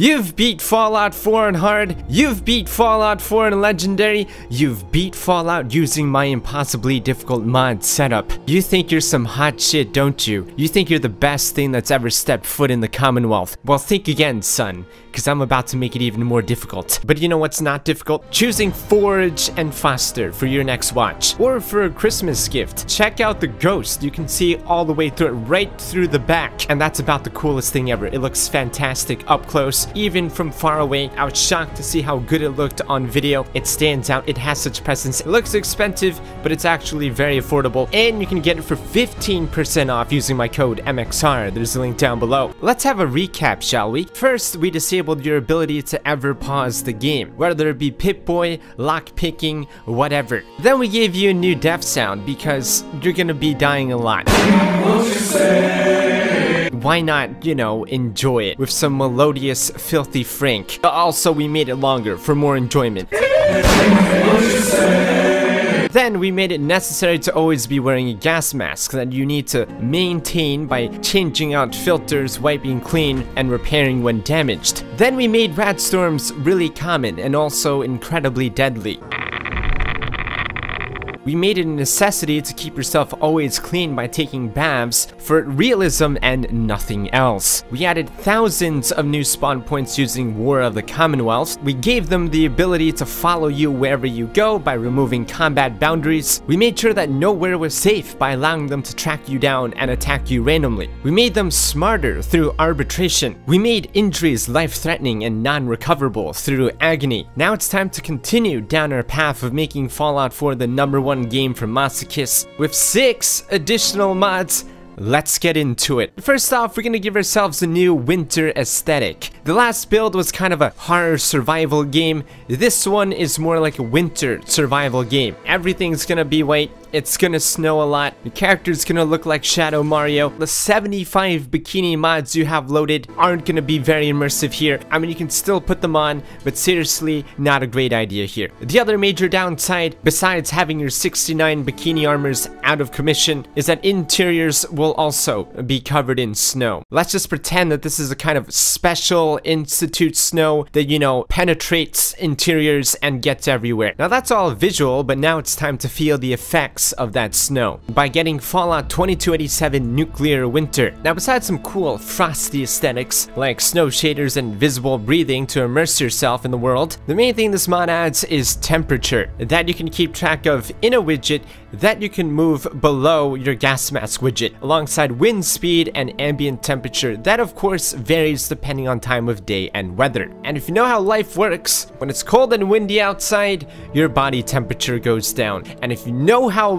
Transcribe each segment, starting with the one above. You've beat Fallout 4 on hard, you've beat Fallout 4 on legendary, you've beat Fallout using my impossibly difficult mod setup. You think you're some hot shit, don't you? You think you're the best thing that's ever stepped foot in the Commonwealth. Well, think again, son, because I'm about to make it even more difficult. But you know what's not difficult? Choosing Forge and Foster for your next watch, or for a Christmas gift. Check out the ghost, you can see all the way through it, right through the back, and that's about the coolest thing ever. It looks fantastic up close, even from far away. I was shocked to see how good it looked on video. It stands out, it has such presence. It looks expensive, but it's actually very affordable, and you can get it for 15% off using my code MXR. There's a link down below. Let's have a recap, shall we? First, we disabled your ability to ever pause the game, whether it be Pip-Boy, lockpicking, whatever. Then we gave you a new death sound because you're gonna be dying a lot. Why not, you know, enjoy it with some melodious Filthy Frank. Also, we made it longer for more enjoyment. Then we made it necessary to always be wearing a gas mask that you need to maintain by changing out filters, wiping clean, and repairing when damaged. Then we made rat storms really common and also incredibly deadly. We made it a necessity to keep yourself always clean by taking baths for realism and nothing else. We added thousands of new spawn points using War of the Commonwealth. We gave them the ability to follow you wherever you go by removing combat boundaries. We made sure that nowhere was safe by allowing them to track you down and attack you randomly. We made them smarter through arbitration. We made injuries life-threatening and non-recoverable through agony. Now it's time to continue down our path of making Fallout 4 the number one game from Masakiss with 6 additional mods. Let's get into it. First off, we're gonna give ourselves a new winter aesthetic. The last build was kind of a horror survival game. This one is more like a winter survival game. Everything's gonna be white. It's gonna snow a lot. Your character's gonna look like Shadow Mario. The 75 bikini mods you have loaded aren't gonna be very immersive here. I mean, you can still put them on, but seriously, not a great idea here. The other major downside, besides having your 69 bikini armors out of commission, is that interiors will also be covered in snow. Let's just pretend that this is a kind of special Institute snow that, you know, penetrates interiors and gets everywhere. Now that's all visual, but now it's time to feel the effects of that snow by getting Fallout 2287 Nuclear Winter. Now, besides some cool frosty aesthetics like snow shaders and visible breathing to immerse yourself in the world, the main thing this mod adds is temperature that you can keep track of in a widget that you can move below your gas mask widget, alongside wind speed and ambient temperature that of course varies depending on time of day and weather. And if you know how life works, when it's cold and windy outside, your body temperature goes down, and if you know how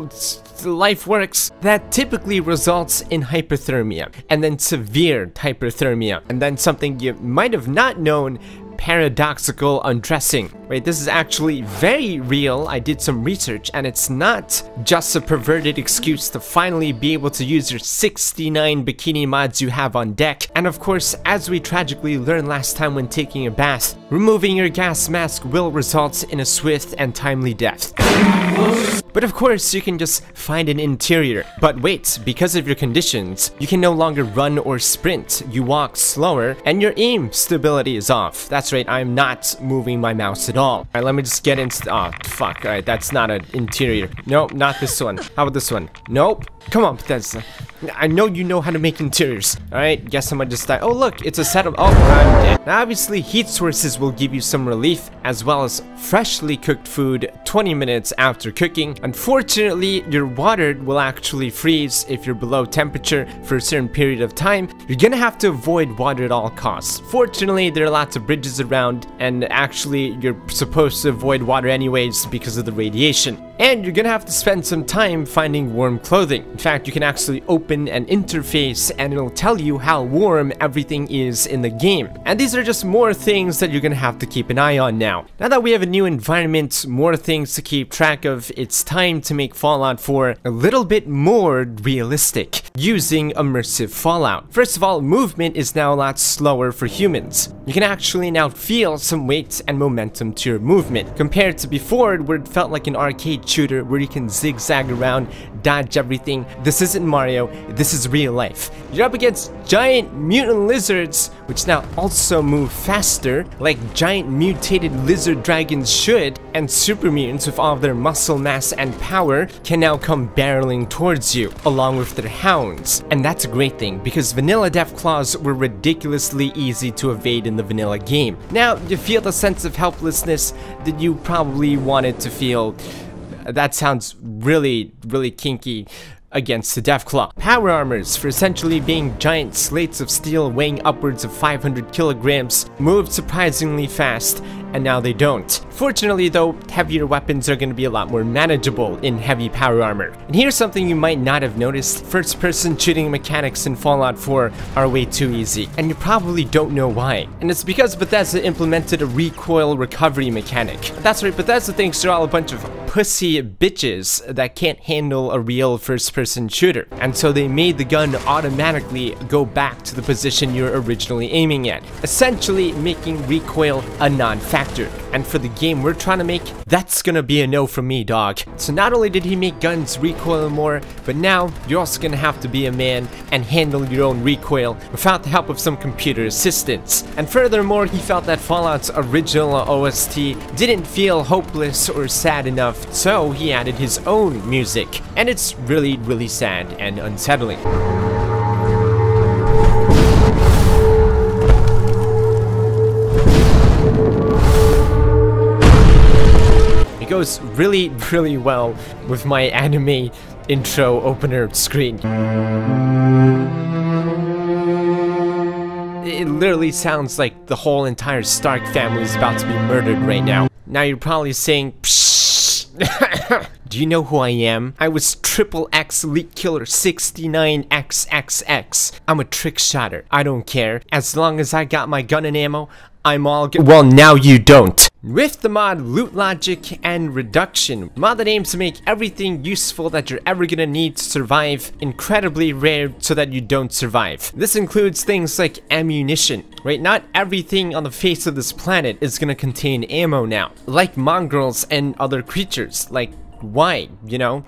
life works, that typically results in hypothermia, and then severe hypothermia, and then something you might have not known, paradoxical undressing. Wait, this is actually very real. I did some research, and it's not just a perverted excuse to finally be able to use your 69 bikini mods you have on deck. And of course, as we tragically learned last time when taking a bath, removing your gas mask will result in a swift and timely death. But of course, you can just find an interior. But wait, because of your conditions, you can no longer run or sprint. You walk slower, and your aim stability is off. That's right, I'm not moving my mouse at all. Alright, let me just get into— oh, fuck. Alright, that's not an interior. Nope, not this one. How about this one? Nope. Come on, Bethesda. I know you know how to make interiors. Alright, guess I might just die. Oh, look, it's a setup. Oh, I'm dead. Now, obviously, heat sources will give you some relief, as well as freshly cooked food 20 minutes after cooking. Unfortunately, your water will actually freeze if you're below temperature for a certain period of time. You're gonna have to avoid water at all costs. Fortunately, there are lots of bridges around, and actually, you're supposed to avoid water anyways because of the radiation. And you're gonna have to spend some time finding warm clothing. In fact, you can actually open an interface and it'll tell you how warm everything is in the game. And these are just more things that you're gonna have to keep an eye on now. Now that we have a new environment, more things to keep track of, it's time to make Fallout 4 a little bit more realistic using immersive Fallout. First of all, movement is now a lot slower for humans. You can actually now feel some weight and momentum to your movement, compared to before where it felt like an arcade shooter where you can zigzag around, dodge everything, saying, this isn't Mario, this is real life. You're up against giant mutant lizards, which now also move faster, like giant mutated lizard dragons should, and super mutants with all of their muscle mass and power can now come barreling towards you, along with their hounds. And that's a great thing, because vanilla Deathclaws were ridiculously easy to evade in the vanilla game. Now, you feel the sense of helplessness that you probably wanted to feel. That sounds really, really kinky. Against the Deathclaw. Power armors, for essentially being giant slates of steel weighing upwards of 500 kilograms, moved surprisingly fast, and now they don't. Fortunately though, heavier weapons are going to be a lot more manageable in heavy power armor. And here's something you might not have noticed, first person shooting mechanics in Fallout 4 are way too easy, and you probably don't know why. And it's because Bethesda implemented a recoil recovery mechanic. That's right, Bethesda thinks they're all a bunch of pussy bitches that can't handle a real first person shooter, and so they made the gun automatically go back to the position you're originally aiming at, essentially making recoil a non-factor. And for the game we're trying to make, that's gonna be a no from me, dog. So not only did he make guns recoil more, but now you're also gonna have to be a man and handle your own recoil without the help of some computer assistance. And furthermore, he felt that Fallout's original OST didn't feel hopeless or sad enough, so he added his own music, and it's really sad and unsettling. It goes really well with my anime intro opener screen. It literally sounds like the whole entire Stark family is about to be murdered right now. Now you're probably saying, psh. Do you know who I am? I was Triple X Elite Killer 69XXX. I'm a trick shotter. I don't care. As long as I got my gun and ammo, I'm all good. Well, now you don't. With the mod Loot Logic and Reduction, mod that aims to make everything useful that you're ever gonna need to survive incredibly rare so that you don't survive. This includes things like ammunition, right? Not everything on the face of this planet is gonna contain ammo now. Like mongrels and other creatures, like why, you know?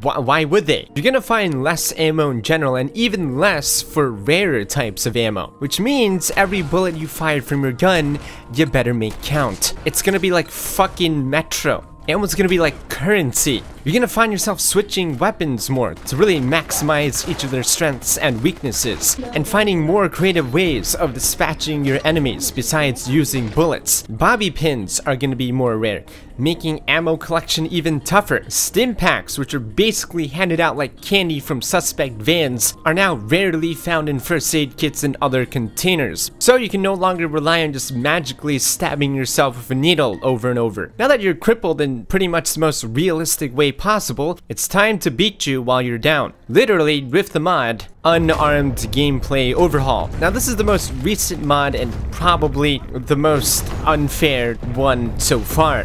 Why would they? You're gonna find less ammo in general, and even less for rarer types of ammo. Which means every bullet you fire from your gun, you better make count. It's gonna be like fucking Metro. Ammo's gonna be like currency. You're gonna find yourself switching weapons more to really maximize each of their strengths and weaknesses, and finding more creative ways of dispatching your enemies besides using bullets. Bobby pins are gonna be more rare, making ammo collection even tougher. Stim packs, which are basically handed out like candy from suspect vans, are now rarely found in first aid kits and other containers. So you can no longer rely on just magically stabbing yourself with a needle over and over. Now that you're crippled in pretty much the most realistic way possible, it's time to beat you while you're down. Literally, with the mod, Unarmed Gameplay Overhaul. Now this is the most recent mod and probably the most unfair one so far.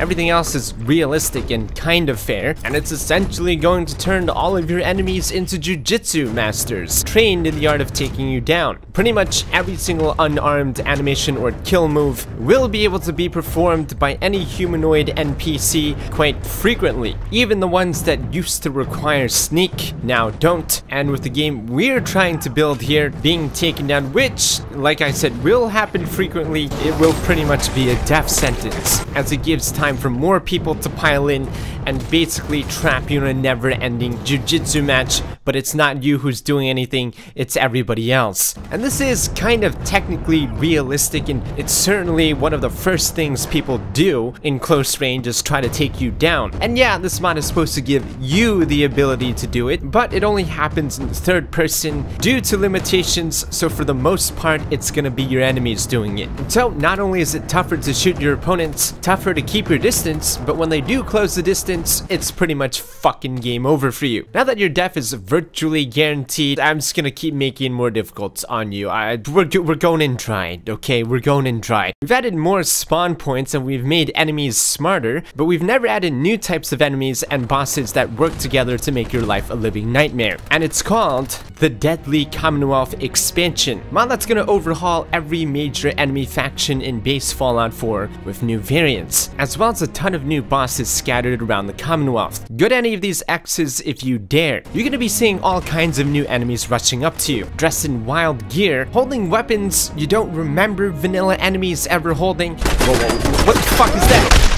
Everything else is realistic and kind of fair, and it's essentially going to turn all of your enemies into jujitsu masters, trained in the art of taking you down. Pretty much every single unarmed animation or kill move will be able to be performed by any humanoid NPC quite frequently. Even the ones that used to require sneak now don't, and with the game we're trying to build here being taken down, which, like I said, will happen frequently, it will pretty much be a death sentence, as it gives time for more people to pile in and basically trap you in a never-ending jujitsu match, but it's not you who's doing anything, it's everybody else. And this is kind of technically realistic, and it's certainly one of the first things people do in close range is try to take you down. And yeah, this mod is supposed to give you the ability to do it, but it only happens in the third person due to limitations, so for the most part it's gonna be your enemies doing it. So not only is it tougher to shoot your opponents, tougher to keep your distance, but when they do close the distance, it's pretty much fucking game over for you. Now that your death is virtually guaranteed I'm just gonna keep making more difficult on you. We're going in dry, okay? We're going in dry. We've added more spawn points and we've made enemies smarter, but we've never added new types of enemies and bosses that work together to make your life a living nightmare. And it's called the Deadly Commonwealth Expansion. Mod that's gonna overhaul every major enemy faction in base Fallout 4 with new variants, as well as a ton of new bosses scattered around the Commonwealth. Go to any of these X's if you dare. You're gonna be seeing all kinds of new enemies rushing up to you, dressed in wild gear, holding weapons you don't remember vanilla enemies ever holding. Whoa, whoa, whoa. What the fuck is that?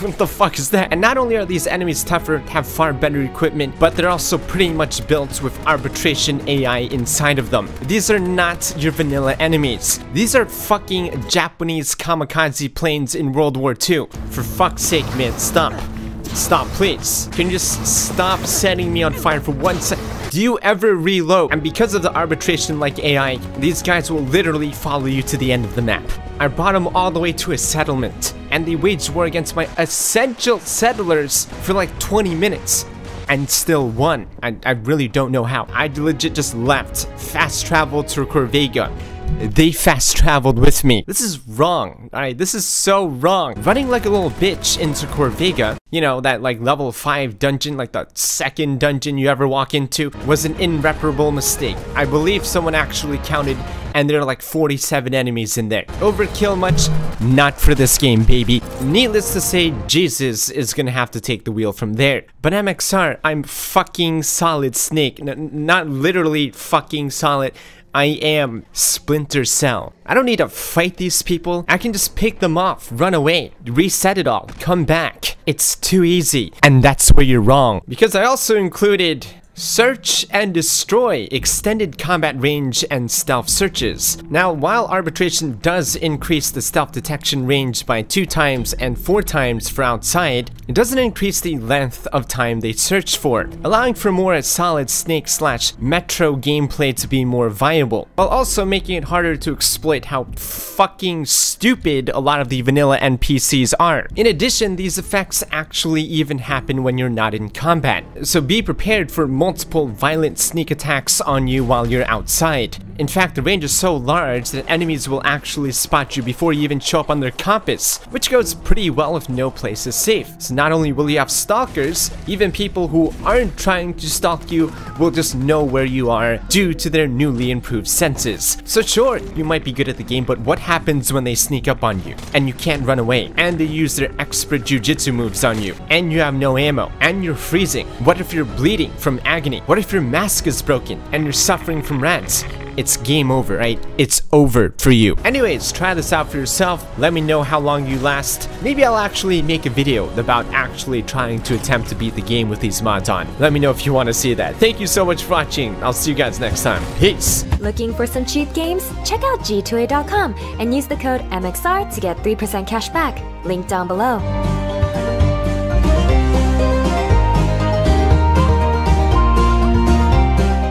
What the fuck is that? And not only are these enemies tougher, have far better equipment, but they're also pretty much built with arbitration AI inside of them. These are not your vanilla enemies. These are fucking Japanese kamikaze planes in World War II. For fuck's sake, man, stop. Stop, please. Can you just stop setting me on fire for 1 second? Do you ever reload? And because of the arbitration like AI, these guys will literally follow you to the end of the map. I brought them all the way to a settlement, and they waged war against my essential settlers for like 20 minutes. And still won. I really don't know how. I legit just left, fast traveled to Corvega. They fast traveled with me. This is wrong. Alright, this is so wrong. Running like a little bitch into Corvega, you know, that like level 5 dungeon, like the second dungeon you ever walk into, was an irreparable mistake. I believe someone actually counted and there are like 47 enemies in there. Overkill much? Not for this game, baby. Needless to say, Jesus is gonna have to take the wheel from there. But MXR, I'm fucking Solid Snake. Not literally fucking solid. I am Splinter Cell. I don't need to fight these people. I can just pick them off, run away, reset it all, come back. It's too easy, and that's where you're wrong. Because I also included search and destroy, extended combat range, and stealth searches. Now, while arbitration does increase the stealth detection range by 2 times and 4 times for outside, it doesn't increase the length of time they search for, allowing for more Solid Snake / Metro gameplay to be more viable, while also making it harder to exploit how fucking stupid a lot of the vanilla NPCs are. In addition, these effects actually even happen when you're not in combat, so be prepared for more multiple violent sneak attacks on you while you're outside. In fact, the range is so large that enemies will actually spot you before you even show up on their compass, which goes pretty well if no place is safe. So not only will you have stalkers, even people who aren't trying to stalk you will just know where you are due to their newly improved senses. So sure, you might be good at the game, but what happens when they sneak up on you and you can't run away, and they use their expert jujitsu moves on you, and you have no ammo, and you're freezing? What if you're bleeding from agony? What if your mask is broken and you're suffering from rats? It's game over, right? It's over for you. Anyways, try this out for yourself. Let me know how long you last. Maybe I'll actually make a video about actually trying to attempt to beat the game with these mods on. Let me know if you want to see that. Thank you so much for watching. I'll see you guys next time. Peace. Looking for some cheap games? Check out g2a.com and use the code MXR to get 3% cash back. Link down below.